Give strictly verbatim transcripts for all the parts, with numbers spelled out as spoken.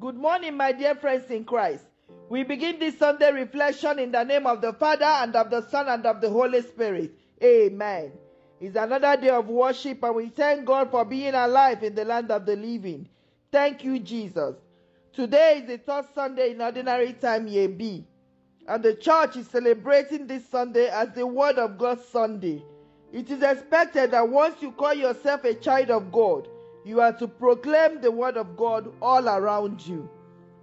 Good morning, my dear friends in Christ. We begin this Sunday reflection in the name of the Father, and of the Son, and of the Holy Spirit. Amen. It's another day of worship, and we thank God for being alive in the land of the living. Thank you, Jesus. Today is the third Sunday in Ordinary Time, Year B. And the church is celebrating this Sunday as the Word of God Sunday. It is expected that once you call yourself a child of God, you are to proclaim the Word of God all around you.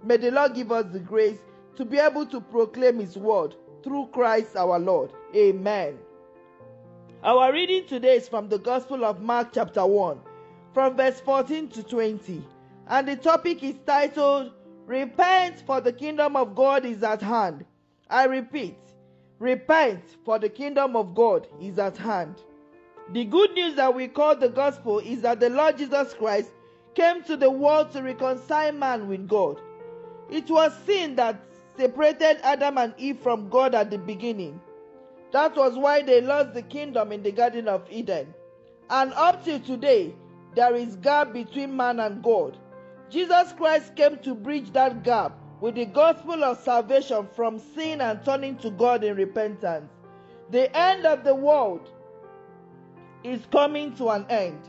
May the Lord give us the grace to be able to proclaim His Word through Christ our Lord. Amen. Our reading today is from the Gospel of Mark chapter one, from verse fourteen to twenty. And the topic is titled, Repent, for the Kingdom of God is at hand. I repeat, repent, for the kingdom of God is at hand. The good news that we call the gospel is that the Lord Jesus Christ came to the world to reconcile man with God. It was sin that separated Adam and Eve from God at the beginning. That was why they lost the kingdom in the Garden of Eden. And up till today, there is a gap between man and God. Jesus Christ came to bridge that gap with the gospel of salvation from sin and turning to God in repentance. The end of the world is coming to an end.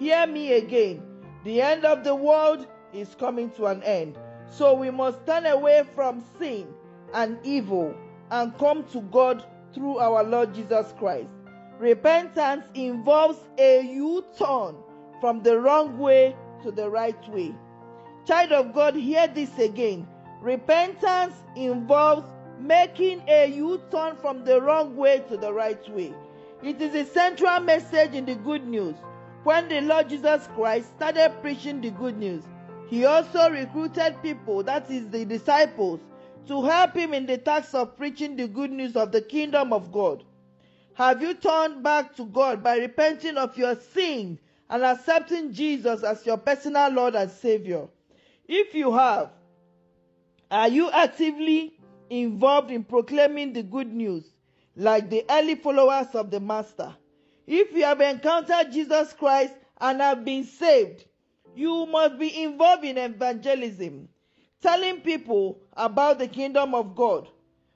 Hear me again. The end of the world is coming to an end. So we must turn away from sin and evil and come to God through our Lord Jesus Christ. Repentance involves a U-turn from the wrong way to the right way. Child of God, hear this again. Repentance involves making a U-turn from the wrong way to the right way. It is a central message in the good news. When the Lord Jesus Christ started preaching the good news, He also recruited people, that is the disciples, to help Him in the task of preaching the good news of the kingdom of God. Have you turned back to God by repenting of your sin and accepting Jesus as your personal Lord and Savior? If you have, are you actively involved in proclaiming the good news like the early followers of the Master? If you have encountered Jesus Christ and have been saved, you must be involved in evangelism, telling people about the kingdom of God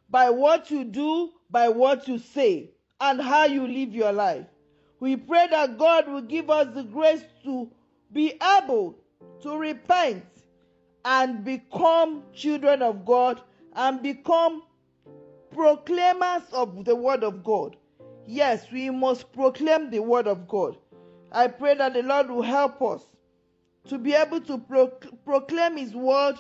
by what you do, by what you say, and how you live your life. We pray that God will give us the grace to be able to repent and become children of God and become proclaimers of the word of God. Yes, we must proclaim the word of God. I pray that the Lord will help us to be able to pro- proclaim His word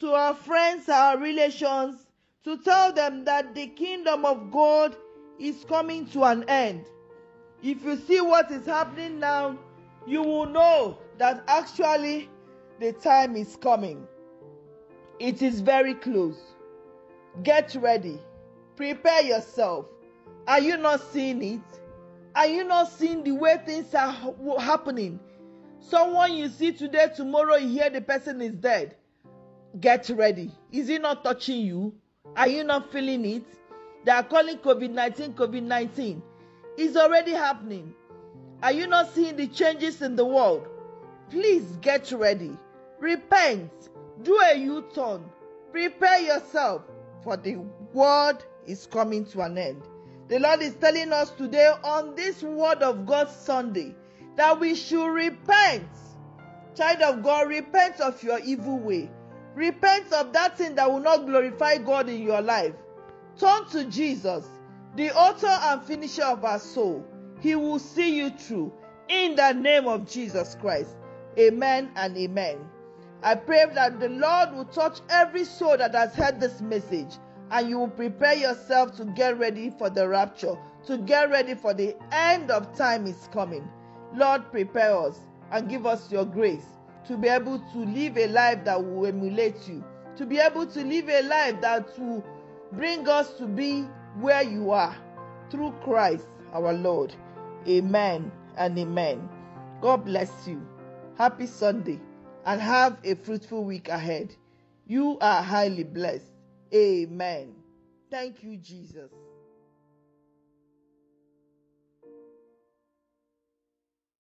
to our friends, our relations, to tell them that the kingdom of God is coming to an end. If you see what is happening now, you will know that actually the time is coming. It is very close. Get ready. Prepare yourself. Are you not seeing it? Are you not seeing the way things are happening? Someone you see today, tomorrow you hear the person is dead. Get ready. Is it not touching you? Are you not feeling it? They are calling COVID nineteen, COVID nineteen. It's already happening. Are you not seeing the changes in the world? Please get ready. Repent. Do a U-turn. Prepare yourself, for the world is coming to an end. The Lord is telling us today on this Word of God Sunday that we should repent. Child of God, repent of your evil way. Repent of that thing that will not glorify God in your life. Turn to Jesus, the author and finisher of our soul. He will see you through in the name of Jesus Christ. Amen and amen. I pray that the Lord will touch every soul that has heard this message, and you will prepare yourself to get ready for the rapture, to get ready for the end of time is coming. Lord, prepare us and give us your grace to be able to live a life that will emulate you, to be able to live a life that will bring us to be where you are, through Christ our Lord. Amen and amen. God bless you. Happy Sunday. And have a fruitful week ahead. You are highly blessed. Amen. Thank you, Jesus.